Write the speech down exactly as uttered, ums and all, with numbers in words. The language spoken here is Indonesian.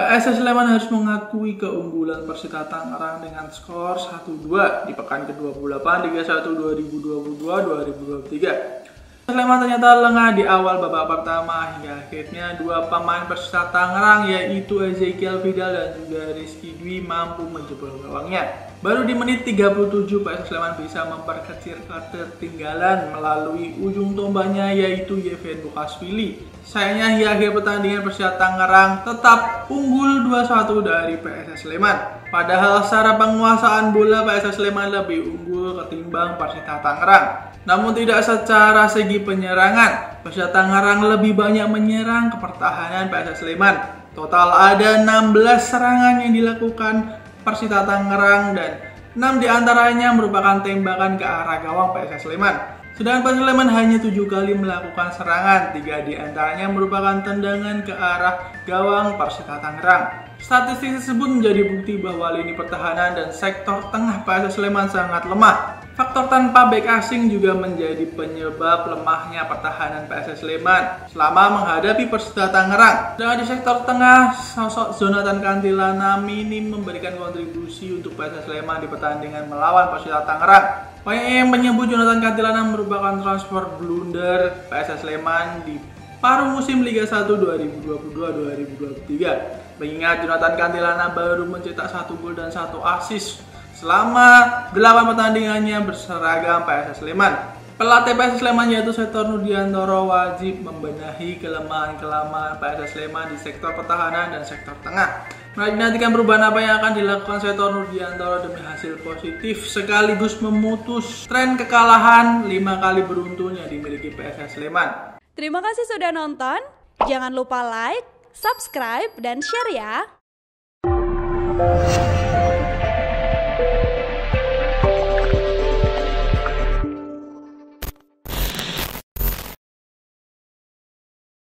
P S S Sleman harus mengakui keunggulan Persita Tangerang dengan skor satu dua di pekan ke dua puluh delapan Liga satu dua ribu dua puluh dua dua ribu dua puluh tiga. Sleman ternyata lengah di awal babak pertama hingga akhirnya dua pemain Persita Tangerang yaitu Ezequiel Vidal dan juga Rizky Dwi mampu menjebol gawangnya. Baru di menit tiga puluh tujuh P S S Sleman bisa memperkecil ketertinggalan melalui ujung tombaknya yaitu Yevhen Bokhasvili. Sayangnya hingga akhir pertandingan Persita Tangerang tetap unggul dua satu dari P S S Sleman. Padahal secara penguasaan bola P S S Sleman lebih unggul ketimbang Persita Tangerang. Namun tidak secara segi penyerangan, Persita Tangerang lebih banyak menyerang ke pertahanan P S S Sleman. Total ada enam belas serangan yang dilakukan Persita Tangerang dan enam diantaranya merupakan tembakan ke arah gawang P S S Sleman. Sedangkan P S S Sleman hanya tujuh kali melakukan serangan, tiga diantaranya merupakan tendangan ke arah gawang Persita Tangerang. Statistik tersebut menjadi bukti bahwa lini pertahanan dan sektor tengah P S S Sleman sangat lemah. Faktor tanpa bek asing juga menjadi penyebab lemahnya pertahanan P S S Sleman selama menghadapi Persita Tangerang. Dan di sektor tengah, sosok Jonathan Cantillana minim memberikan kontribusi untuk P S S Sleman di pertandingan melawan Persita Tangerang. Banyak yang menyebut Jonathan Cantillana merupakan transfer blunder P S S Sleman di paruh musim Liga satu dua ribu dua puluh dua dua ribu dua puluh tiga. Mengingat Jonathan Cantillana baru mencetak satu gol dan satu assist selama delapan pertandingannya berseragam P S S Sleman. Pelatih P S S Sleman yaitu Seto Nurdiantoro wajib membenahi kelemahan-kelemahan P S S Sleman di sektor pertahanan dan sektor tengah. Menantikan perubahan apa yang akan dilakukan Seto Nurdiantoro demi hasil positif sekaligus memutus tren kekalahan lima kali beruntun yang dimiliki P S S Sleman. Terima kasih sudah nonton. Jangan lupa like, subscribe, dan share ya.